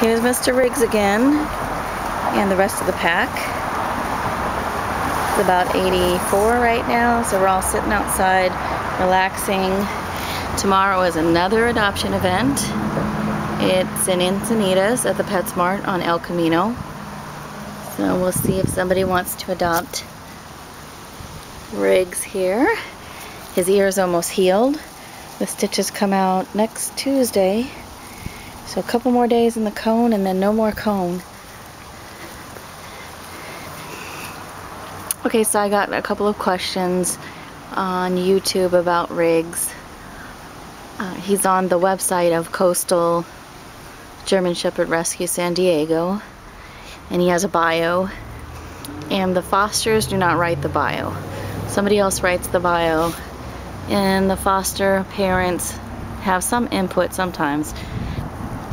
Here's Mr. Riggs again and the rest of the pack. It's about 84 right now, so we're all sitting outside relaxing. Tomorrow is another adoption event. It's in Encinitas at the PetSmart on El Camino. So we'll see if somebody wants to adopt Riggs here. His ear is almost healed. The stitches come out next Tuesday. So a couple more days in the cone and then no more cone. Okay, so I got a couple of questions on YouTube about Riggs. He's on the website of Coastal German Shepherd Rescue San Diego, and he has a bio, and the fosters do not write the bio. Somebody else writes the bio, and the foster parents have some input sometimes,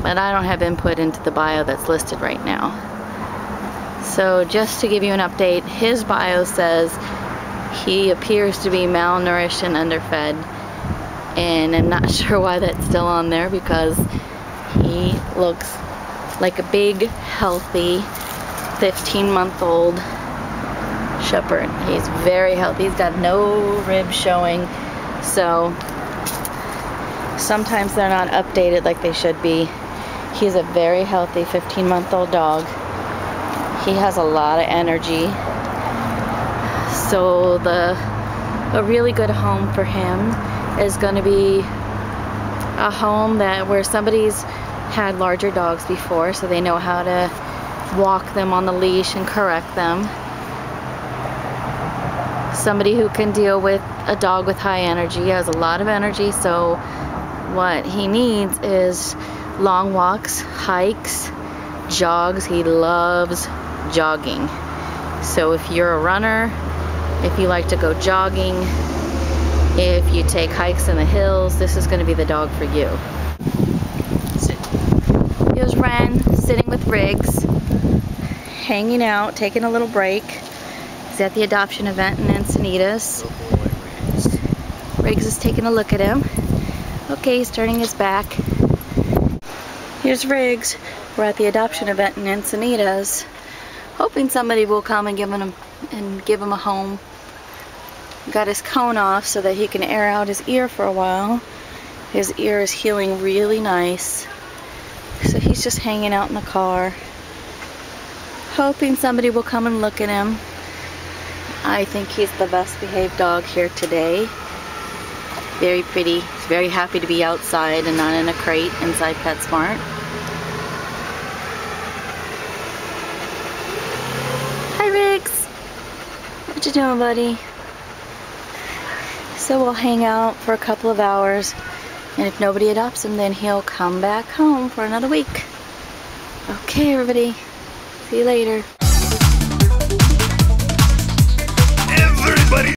but I don't have input into the bio that's listed right now. So just to give you an update, his bio says he appears to be malnourished and underfed, and I'm not sure why that's still on there because he looks like a big, healthy 15-month-old shepherd. He's very healthy. He's got no ribs showing. So sometimes they're not updated like they should be. He's a very healthy 15-month-old dog. He has a lot of energy. So a really good home for him is going to be a home that where somebody's had larger dogs before, so they know how to walk them on the leash and correct them. Somebody who can deal with a dog with high energy. He has a lot of energy, so what he needs is long walks, hikes, jogs. He loves jogging. So if you're a runner, if you like to go jogging, if you take hikes in the hills, this is going to be the dog for you. Here's Ren sitting with Riggs, hanging out, taking a little break. He's at the adoption event in Encinitas. Riggs is taking a look at him. Okay, he's turning his back. Here's Riggs. We're at the adoption event in Encinitas, hoping somebody will come and give him a home. Got his cone off so that he can air out his ear for a while. His ear is healing really nice. So he's just hanging out in the car, hoping somebody will come and look at him. I think he's the best behaved dog here today. Very pretty. He's very happy to be outside and not in a crate inside PetSmart. Hi Riggs! What you doing, buddy? So we'll hang out for a couple of hours, and if nobody adopts him, then he'll come back home for another week. Okay, everybody. See you later. Everybody.